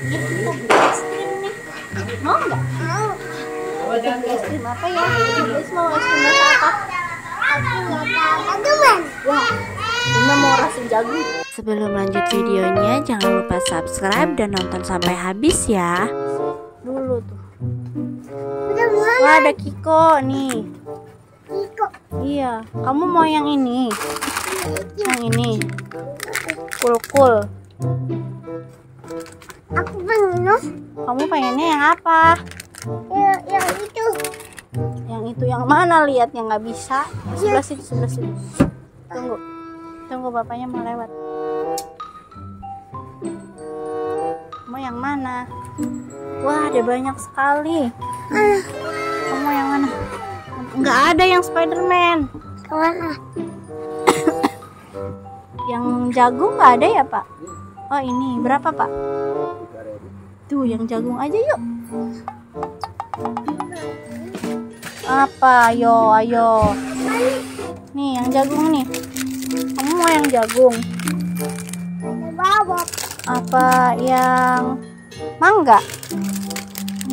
Ini kita beli es krim nih. Mau nggak? Mau. Kita beli es krim apa ya? Beli mau es krim apa? Wah, Bunda mau rasin jagung. Sebelum lanjut videonya, jangan lupa subscribe dan nonton sampai habis ya. Dulu tuh. Wah, ada Kiko nih. Kiko. Iya. Kamu mau yang ini? Yang ini. Kul-kul. Aku pengen. Kamu pengennya yang apa? Yang itu. Yang itu yang mana? Lihat yang nggak bisa. Sebelah sini, sebelah sini. Tunggu. Tunggu bapaknya mau lewat. Mau yang mana? Wah, ada banyak sekali. Kamu yang mana? Nggak ada yang Spiderman. Kemana? Yang jagung nggak ada ya, Pak? Oh, ini berapa, Pak? Tuh, yang jagung aja yuk. Apa? Yo, ayo. Nih, yang jagung nih. Kamu mau yang jagung? Apa yang mangga?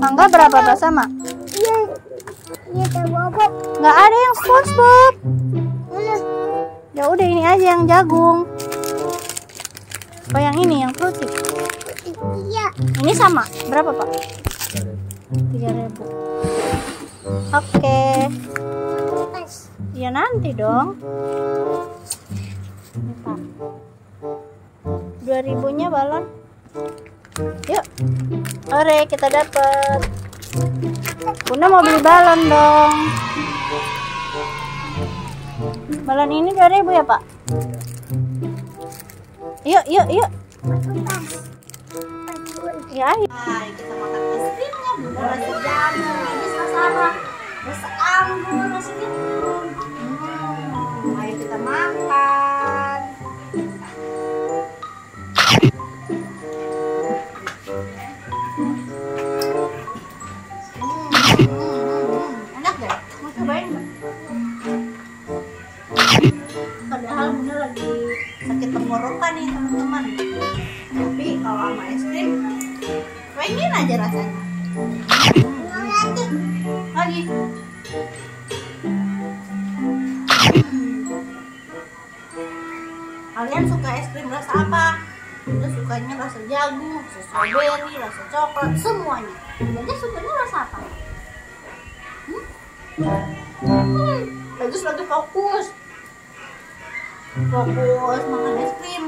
Mangga berapa Pak sama? Iya, Bob. Nggak ada yang SpongeBob. Ya udah ini aja yang jagung. Apa yang ini yang fruity? Iya. Ini sama. Berapa, Pak? 3.000. Oke. Ya nanti dong. Ini, Pak. 2.000-nya balon. Yuk. Ore, kita dapat. Bunda mau beli balon dong. Balon ini 2.000 ya, Pak? Yuk, yuk, yuk. Ya, ayo. Mari kita makan es krimnya. Bunda lagi jamu, ini sasaran. Rasa anggur, nasi kebun. Ayo kita makan. Enak gak? Mau cobain gak? Padahal Bunda lagi sakit tenggorokan nih teman-teman, tapi kalau sama es krim pengen aja rasanya. Lagi kalian suka es krim rasa apa? Bunda sukanya rasa jagung, rasa strawberry, rasa coklat, semuanya. Bunda sukanya rasa apa? Bagus lagi fokus. Fokus makan es krim.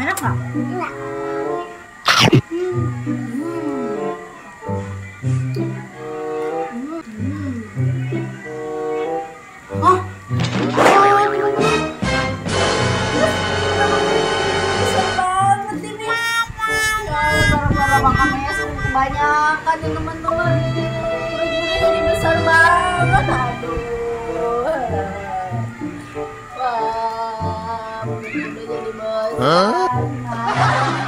Enak nggak? Enak. Oh. Besar banget ini. Gara-gara makanannya sering kebanyakan nih teman-teman. Bumbunya jadi besar banget. Aduh. Udah jadi bos.